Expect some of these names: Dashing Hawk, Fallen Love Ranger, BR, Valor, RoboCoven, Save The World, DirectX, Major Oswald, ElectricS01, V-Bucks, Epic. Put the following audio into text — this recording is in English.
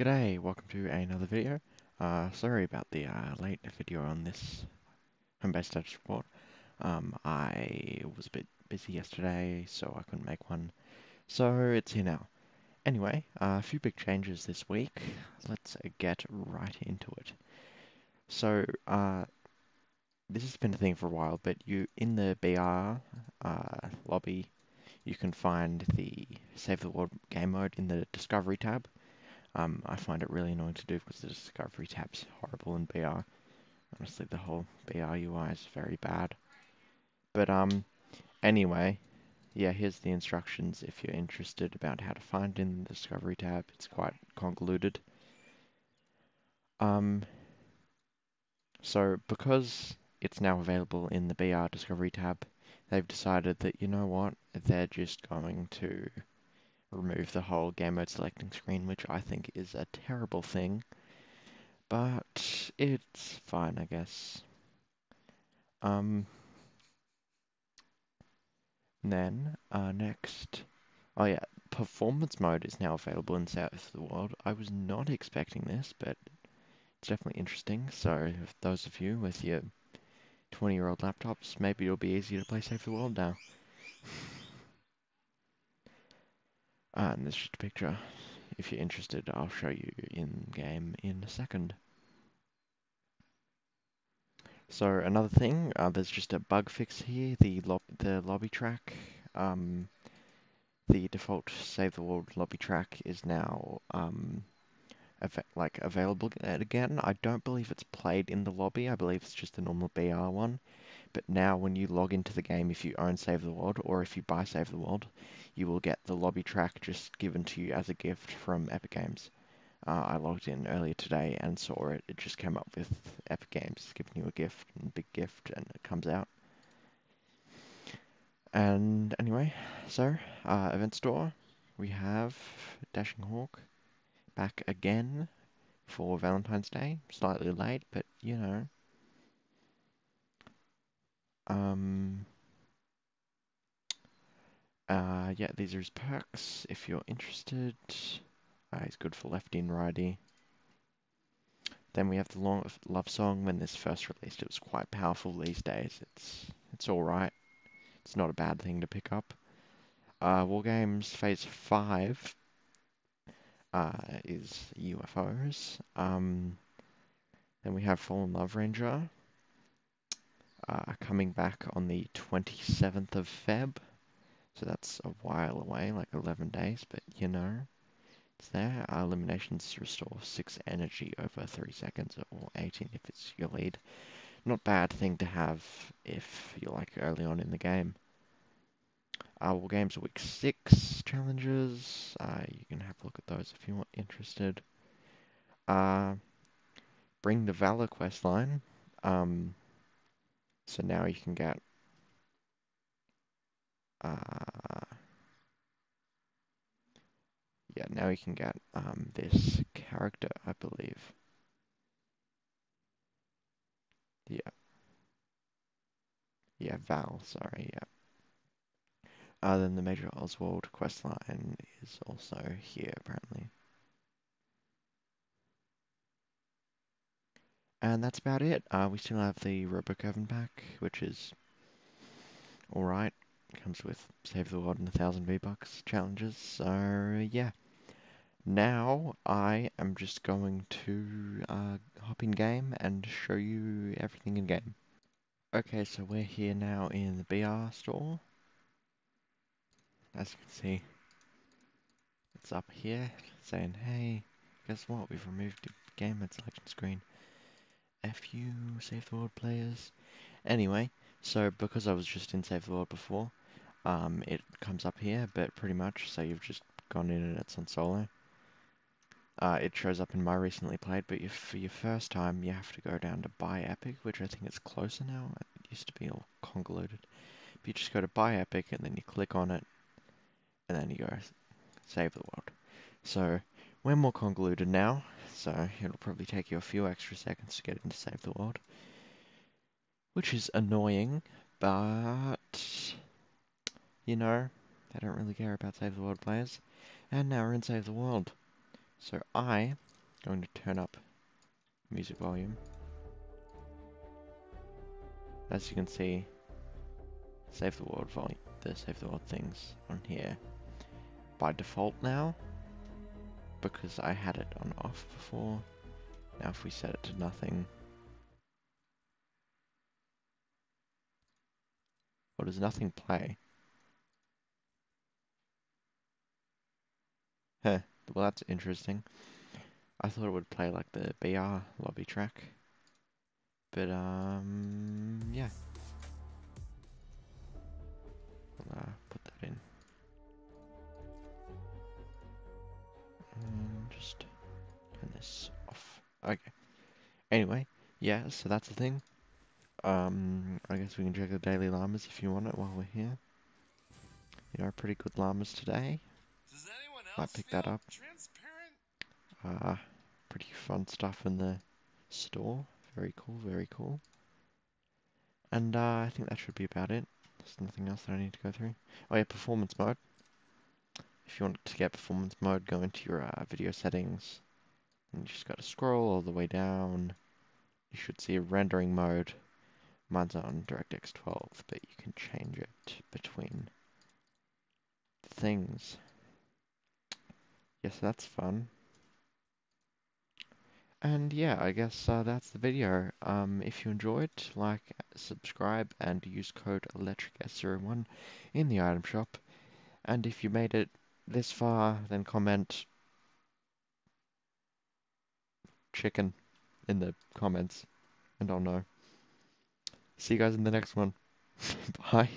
G'day, welcome to another video. Sorry about the late video on this home-based status report. I was a bit busy yesterday, so I couldn't make one. So it's here now. Anyway, a few big changes this week. Let's get right into it. So this has been a thing for a while, but in the BR lobby, you can find the Save the World game mode in the Discovery tab. I find it really annoying to do because the Discovery tab's horrible in BR. Honestly, the whole BR UI is very bad. But anyway, yeah, here's the instructions if you're interested about how to find it in the Discovery tab. It's quite convoluted. So because it's now available in the BR Discovery tab, they've decided that, you know what, they're just going to remove the whole game mode selecting screen, which I think is a terrible thing, but it's fine, I guess. Then, next, oh yeah, performance mode is now available in Save the World. I was not expecting this, but it's definitely interesting, so if those of you with your 20-year-old laptops, maybe it'll be easier to play Save the World now. And this is just a picture. If you're interested, I'll show you in-game in a second. So another thing, there's just a bug fix here. The lobby track, the default Save the World lobby track is now available again. I don't believe it's played in the lobby. I believe it's just the normal BR one. But now when you log into the game, if you own Save the World, or if you buy Save the World, you will get the lobby track just given to you as a gift from Epic Games. I logged in earlier today and saw it. It just came up with Epic Games giving you a gift, and big gift, and it comes out. And anyway, so, event store, we have Dashing Hawk back again for Valentine's Day. Slightly late, but, you know. Yeah, these are his perks, if you're interested. He's good for lefty and righty. Then we have the love song. When this first released, it was quite powerful. These days, it's alright. It's not a bad thing to pick up. War Games Phase 5 is UFOs. Then we have Fallen Love Ranger. Coming back on the 27th of Feb, so that's a while away, like 11 days, but you know, it's there. Eliminations restore 6 energy over 3 seconds, or 18 if it's your lead. Not bad thing to have if you're like early on in the game. War Games Week 6 challenges, you can have a look at those if you want interested. Bring the Valor questline. So now you can get this character, I believe. Yeah, Val, sorry, yeah. Then the Major Oswald questline is also here apparently. And that's about it. We still have the RoboCoven pack, which is alright. Comes with Save the World and 1,000 V-Bucks challenges, so yeah. Now I am just going to hop in game and show you everything in game. Okay, so we're here now in the BR store. As you can see, it's up here saying, hey, guess what? We've removed the game mode selection screen. F you, Save the World players. Anyway, so because I was just in Save the World before, it comes up here, but pretty much, so you've just gone in and it's on solo. It shows up in My Recently Played, but for your first time, you have to go down to Buy Epic, which I think is closer now. It used to be all convoluted. But you just go to Buy Epic, and then you click on it, and then you go Save the World. So we're more convoluted now, so it'll probably take you a few extra seconds to get into Save the World, which is annoying, but, you know, I don't really care about Save the World players. And now we're in Save the World. So I Going to turn up music volume. As you can see, save the world volume, the save the world things on here by default now, because I had it on off before. Now if we set it to nothing, or does nothing play? Huh, well that's interesting. I thought it would play like the BR lobby track, but yeah. I'll put that in. And just turn this off. Okay. Anyway, yeah, so that's the thing. I guess we can check the daily llamas if you want it while we're here. There are pretty good llamas today. Does anyone else might pick that up. Pretty fun stuff in the store. Very cool, very cool. And I think that should be about it. There's nothing else that I need to go through. Oh yeah, performance mode. If you want to get performance mode, go into your video settings. And you just got to scroll all the way down. You should see a rendering mode. Mine's on DirectX 12, but you can change it between things. Yes, that's fun. And yeah, I guess that's the video. If you enjoyed, like, subscribe, and use code ElectricS01 in the item shop. And if you made it this far, then comment chicken in the comments, and I'll know. See you guys in the next one. Bye.